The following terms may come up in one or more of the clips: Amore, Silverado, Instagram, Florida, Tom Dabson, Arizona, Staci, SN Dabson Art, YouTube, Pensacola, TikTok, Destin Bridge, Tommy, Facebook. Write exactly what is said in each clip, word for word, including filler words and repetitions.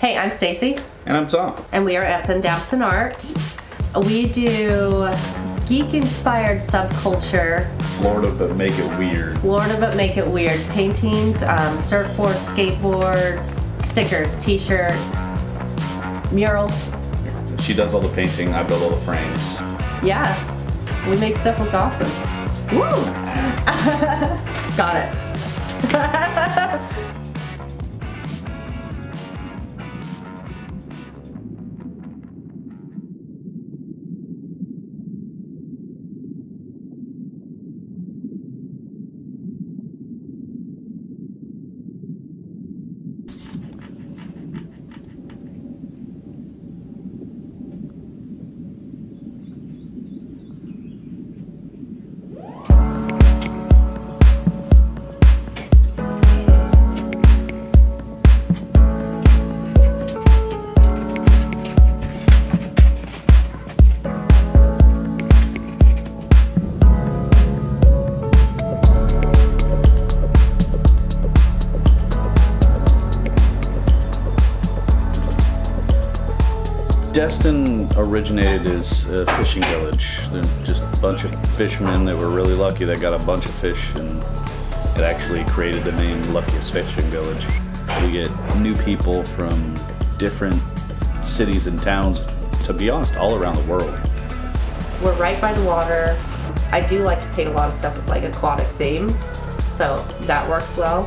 Hey, I'm Staci. And I'm Tom. And we are S N Dabson Art. We do geek-inspired subculture. Florida, but make it weird. Florida, but make it weird. Paintings, um, surfboards, skateboards, stickers, t-shirts, murals. She does all the painting, I build all the frames. Yeah, we make stuff look awesome. Woo! Got it. Destin originated as a fishing village. There's just a bunch of fishermen that were really lucky that got a bunch of fish, and it actually created the name Luckiest Fishing Village. We get new people from different cities and towns, to be honest, all around the world. We're right by the water. I do like to paint a lot of stuff with like aquatic themes, so that works well.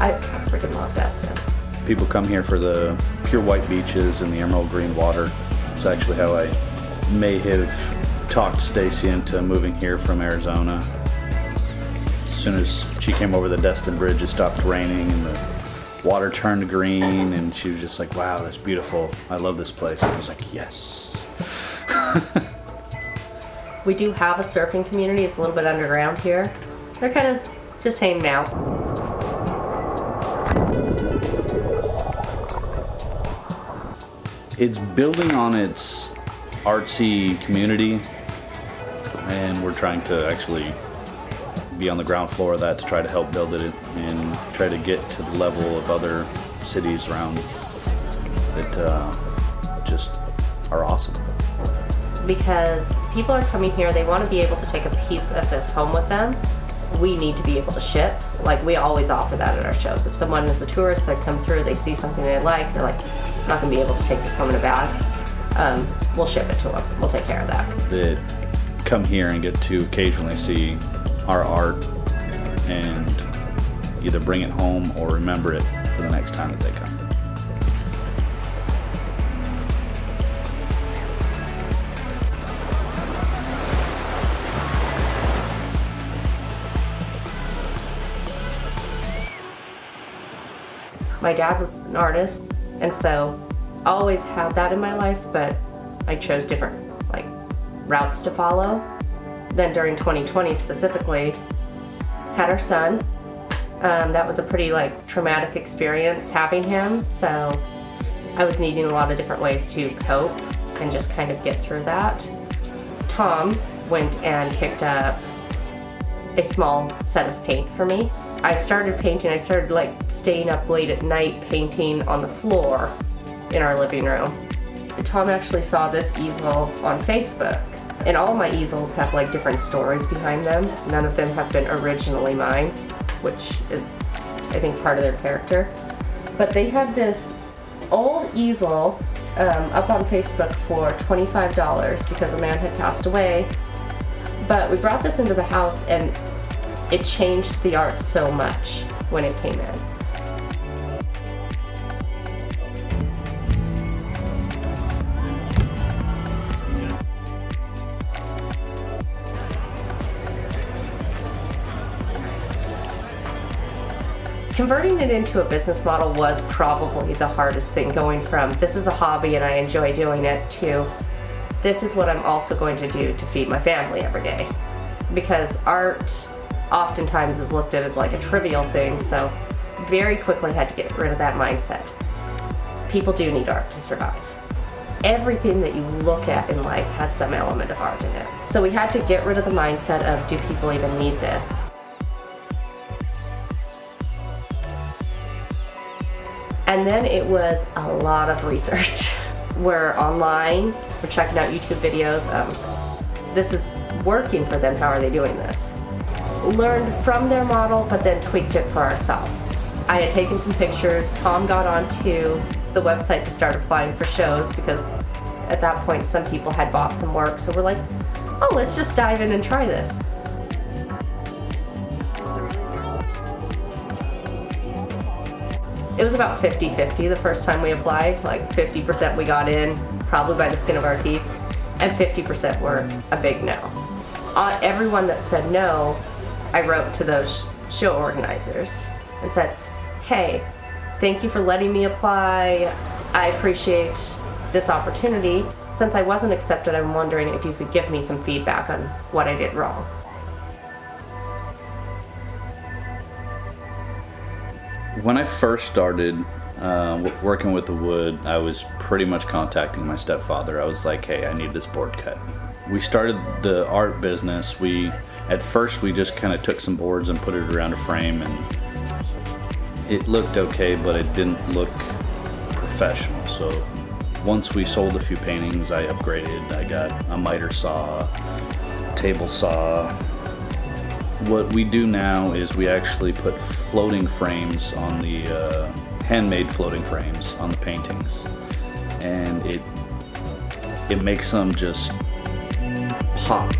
I, I freaking love Destin. People come here for the pure white beaches and the emerald green water. It's actually how I may have talked Staci into moving here from Arizona. As soon as she came over the Destin Bridge, it stopped raining and the water turned green, and she was just like, wow, that's beautiful. I love this place. And I was like, yes. We do have a surfing community. It's a little bit underground here. They're kind of just hanging out. It's building on its artsy community, and we're trying to actually be on the ground floor of that to try to help build it and try to get to the level of other cities around that uh, just are awesome. Because people are coming here, they want to be able to take a piece of this home with them. We need to be able to ship. Like, we always offer that at our shows. If someone is a tourist, they come through, they see something they like, they're like, I'm not going to be able to take this home in a bag. Um, we'll ship it to them. We'll take care of that. They come here and get to occasionally see our art and either bring it home or remember it for the next time that they come. My dad was an artist, and so I always had that in my life, but I chose different like routes to follow. Then during twenty twenty specifically, had our son. Um, that was a pretty like traumatic experience having him, so I was needing a lot of different ways to cope and just kind of get through that. Tom went and picked up a small set of paint for me. I started painting, I started like staying up late at night painting on the floor in our living room. Tom actually saw this easel on Facebook, and all my easels have like different stories behind them. None of them have been originally mine, which is I think part of their character. But they had this old easel um, up on Facebook for twenty-five dollars because a man had passed away. But we brought this into the house, and it changed the art so much when it came in. Converting it into a business model was probably the hardest thing, going from this is a hobby and I enjoy doing it to this is what I'm also going to do to feed my family every day. Because art oftentimes is looked at as like a trivial thing, so very quickly had to get rid of that mindset. People do need art to survive. Everything that you look at in life has some element of art in it. So we had to get rid of the mindset of, do people even need this? And then it was a lot of research. We're online, we're checking out YouTube videos. Um, this is working for them, how are they doing this? Learned from their model, but then tweaked it for ourselves. I had taken some pictures, Tom got onto the website to start applying for shows because at that point some people had bought some work, so we're like, oh, let's just dive in and try this. It was about fifty fifty the first time we applied, like fifty percent we got in, probably by the skin of our teeth, and fifty percent were a big no. Uh, everyone that said no, I wrote to those show organizers and said, hey, thank you for letting me apply. I appreciate this opportunity. Since I wasn't accepted, I'm wondering if you could give me some feedback on what I did wrong. When I first started uh, working with the wood, I was pretty much contacting my stepfather. I was like, hey, I need this board cut. We started the art business. We, at first, we just kind of took some boards and put it around a frame, and it looked okay, but it didn't look professional. So once we sold a few paintings, I upgraded. I got a miter saw, a table saw. What we do now is we actually put floating frames on the, uh, handmade floating frames on the paintings. And it, it makes them just pop.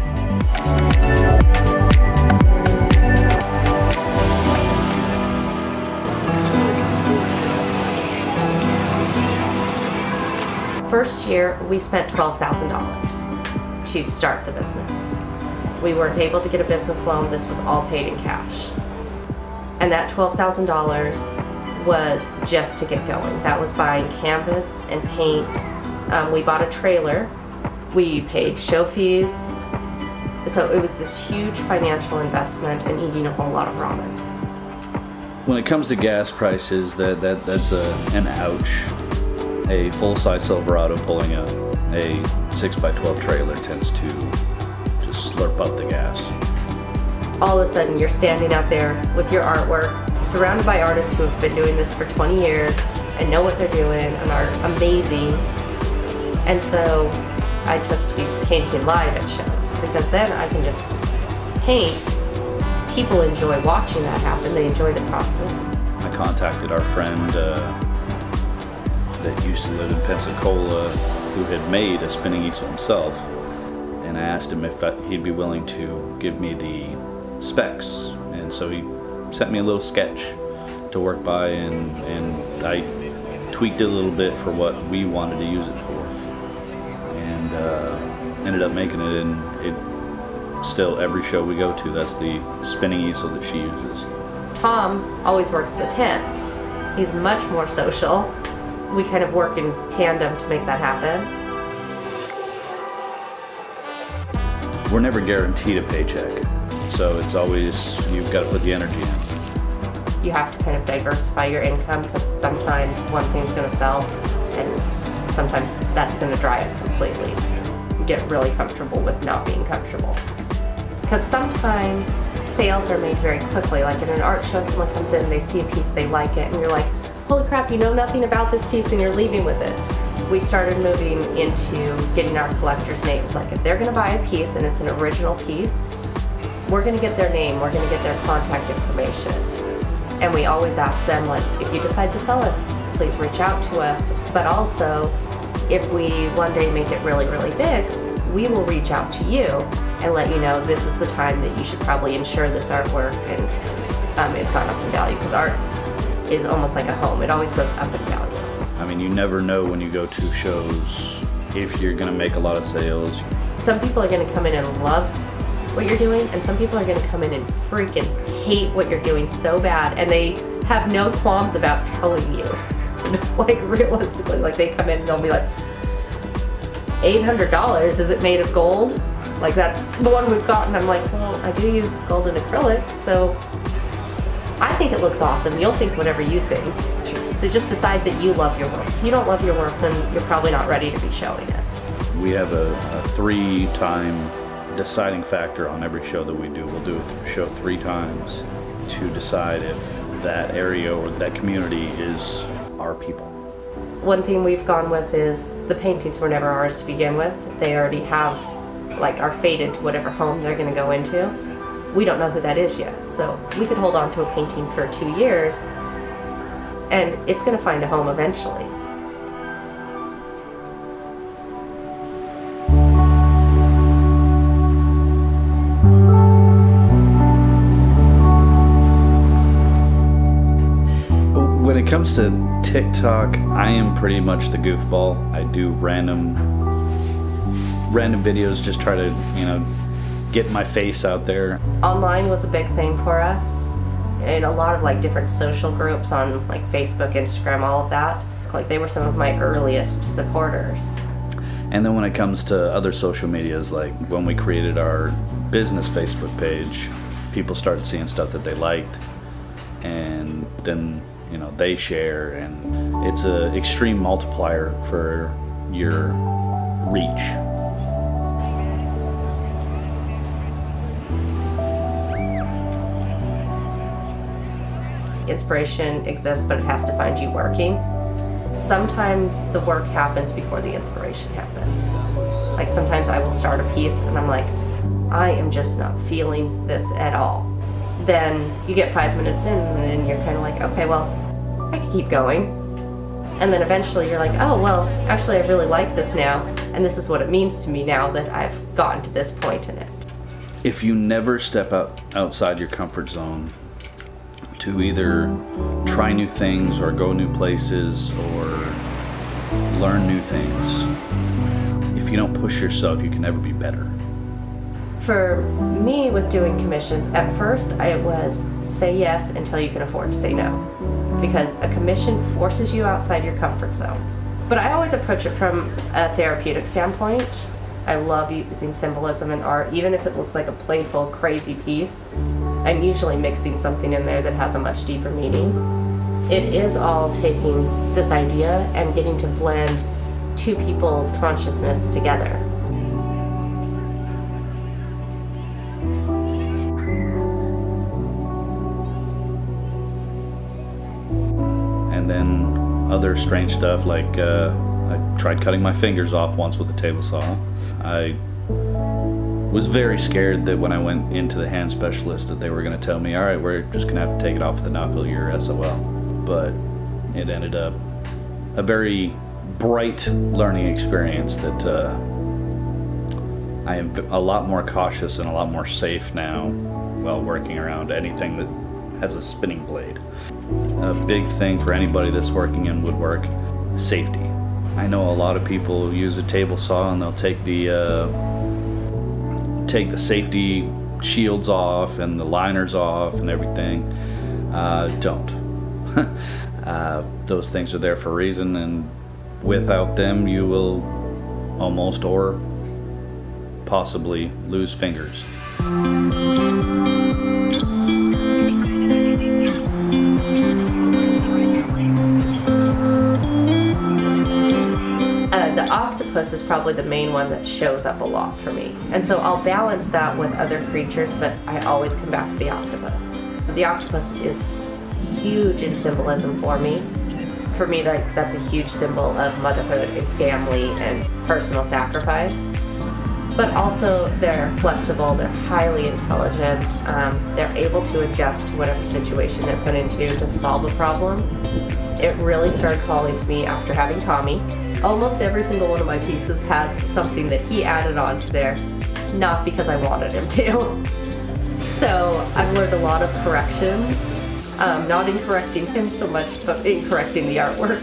First year, we spent twelve thousand dollars to start the business. We weren't able to get a business loan. This was all paid in cash. And that twelve thousand dollars was just to get going. That was buying canvas and paint. Um, we bought a trailer. We paid show fees. So it was this huge financial investment and eating a whole lot of ramen. When it comes to gas prices, that, that, that's a, an ouch. A full-size Silverado pulling up a six by twelve trailer tends to just slurp up the gas. All of a sudden, you're standing out there with your artwork, surrounded by artists who have been doing this for twenty years and know what they're doing and are amazing. And so I took to painting live at shows, because then I can just paint. People enjoy watching that happen. They enjoy the process. I contacted our friend uh, that used to live in Pensacola, who had made a spinning easel himself, and I asked him if he'd be willing to give me the specs, and so he sent me a little sketch to work by, and, and I tweaked it a little bit for what we wanted to use it for, and uh, ended up making it, and it still, every show we go to, that's the spinning easel that she uses. Tom always works the tent. He's much more social. We kind of work in tandem to make that happen. We're never guaranteed a paycheck, so it's always, you've got to put the energy in. You have to kind of diversify your income, because sometimes one thing's going to sell and sometimes that's going to dry up completely. You get really comfortable with not being comfortable. Because sometimes sales are made very quickly. Like in an art show, someone comes in and they see a piece, they like it, and you're like, holy crap, you know nothing about this piece and you're leaving with it. We started moving into getting our collectors' names. Like if they're gonna buy a piece and it's an original piece, we're gonna get their name, we're gonna get their contact information. And we always ask them, like, if you decide to sell us, please reach out to us. But also, if we one day make it really, really big, we will reach out to you and let you know this is the time that you should probably insure this artwork, and um, it's gone up in value, because art is almost like a home. It always goes up and down. I mean, you never know when you go to shows if you're gonna make a lot of sales. Some people are gonna come in and love what you're doing, and some people are gonna come in and freaking hate what you're doing so bad, and they have no qualms about telling you. Like realistically, like they come in and they'll be like, eight hundred dollars, is it made of gold? Like that's the one we've gotten. I'm like, well, I do use gold and acrylics, so I think it looks awesome. You'll think whatever you think. So just decide that you love your work. If you don't love your work, then you're probably not ready to be showing it. We have a, a three-time deciding factor on every show that we do. We'll do a show three times to decide if that area or that community is our people. One thing we've gone with is the paintings were never ours to begin with. They already have, like, are fated to whatever home they're going to go into. We don't know who that is yet, so we could hold on to a painting for two years and it's going to find a home eventually. When it comes to TikTok, I am pretty much the goofball. I do random random videos, just try to, you know, get my face out there. Online was a big thing for us, and a lot of like different social groups on like Facebook, Instagram, all of that. Like they were some of my earliest supporters. And then when it comes to other social medias, like when we created our business Facebook page, people started seeing stuff that they liked, and then you know, they share, and it's an extreme multiplier for your reach. Inspiration exists, but it has to find you working. Sometimes the work happens before the inspiration happens. Like sometimes I will start a piece and I'm like, I am just not feeling this at all. Then you get five minutes in and then you're kind of like, okay, well, I could keep going. And then eventually you're like, oh, well, actually I really like this now, and this is what it means to me now that I've gotten to this point in it. If you never step out outside your comfort zone to either try new things or go new places or learn new things, if you don't push yourself, you can never be better. For me, with doing commissions, at first it was say yes until you can afford to say no, because a commission forces you outside your comfort zones. But I always approach it from a therapeutic standpoint. I love using symbolism in art, even if it looks like a playful, crazy piece. I'm usually mixing something in there that has a much deeper meaning. It is all taking this idea and getting to blend two people's consciousness together. And then other strange stuff, like uh, I tried cutting my fingers off once with a table saw. I was very scared that when I went into the hand specialist that they were going to tell me, all right, we're just going to have to take it off with the knuckle, you're S O L. But it ended up a very bright learning experience that uh, I am a lot more cautious and a lot more safe now while working around anything that has a spinning blade. A big thing for anybody that's working in woodwork, safety. I know a lot of people use a table saw and they'll take the uh, take the safety shields off and the liners off and everything. Uh, don't. uh, those things are there for a reason, and without them you will almost or possibly lose fingers. Octopus is probably the main one that shows up a lot for me. And so I'll balance that with other creatures, but I always come back to the octopus. The octopus is huge in symbolism for me. For me, like, that's a huge symbol of motherhood and family and personal sacrifice. But also they're flexible, they're highly intelligent, um, they're able to adjust to whatever situation they're put into to solve a problem. It really started calling to me after having Tommy. Almost every single one of my pieces has something that he added on to there, not because I wanted him to. So I've learned a lot of corrections, um, not in correcting him so much, but in correcting the artwork.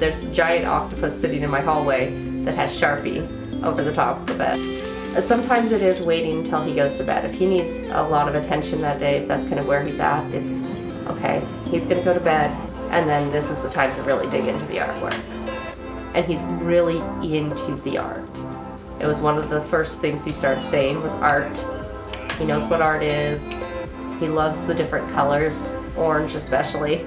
There's a giant octopus sitting in my hallway that has Sharpie over the top of the bed. Sometimes it is waiting until he goes to bed. If he needs a lot of attention that day, if that's kind of where he's at, it's okay, he's gonna go to bed, and then this is the time to really dig into the artwork. And he's really into the art. It was one of the first things he started saying was art. He knows what art is. He loves the different colors, orange especially.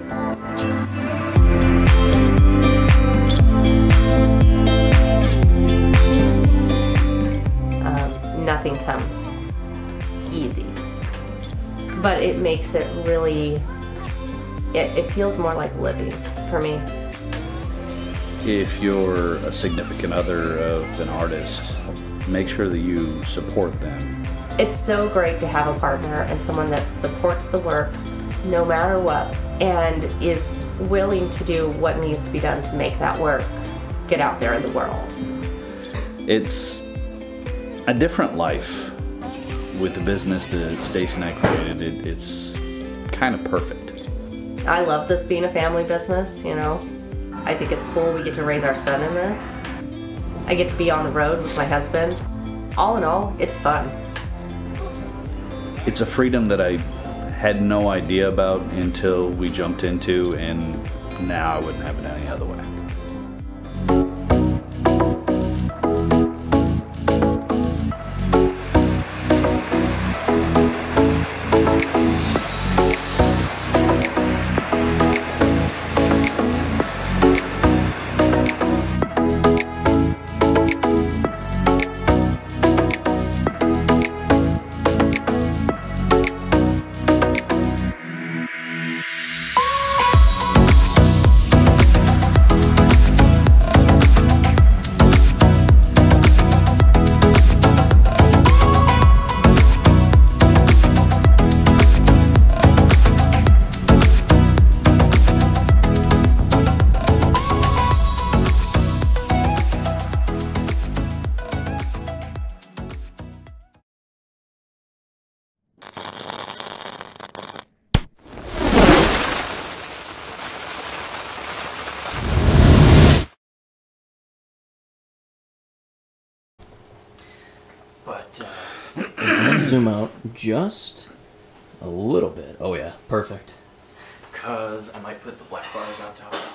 Um, nothing comes easy, but it makes it really, it, it feels more like living for me. if you're a significant other of an artist, make sure that you support them. It's so great to have a partner and someone that supports the work no matter what and is willing to do what needs to be done to make that work get out there in the world. It's a different life with the business that Staci and I created. It, it's kind of perfect. I love this being a family business, you know. I think it's cool we get to raise our son in this. I get to be on the road with my husband. All in all, it's fun. It's a freedom that I had no idea about until we jumped into, and now I wouldn't have it any other way. But uh, zoom out just a little bit. Oh yeah, perfect. Because I might put the black bars on top.